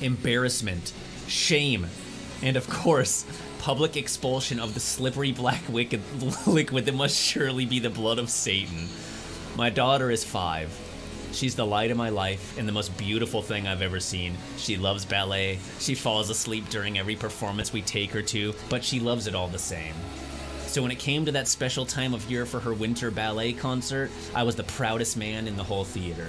embarrassment, shame, and of course, public expulsion of the slippery black liquid that must surely be the blood of Satan. My daughter is 5. She's the light of my life and the most beautiful thing I've ever seen. She loves ballet. She falls asleep during every performance we take her to, but she loves it all the same. So when it came to that special time of year for her winter ballet concert, I was the proudest man in the whole theater.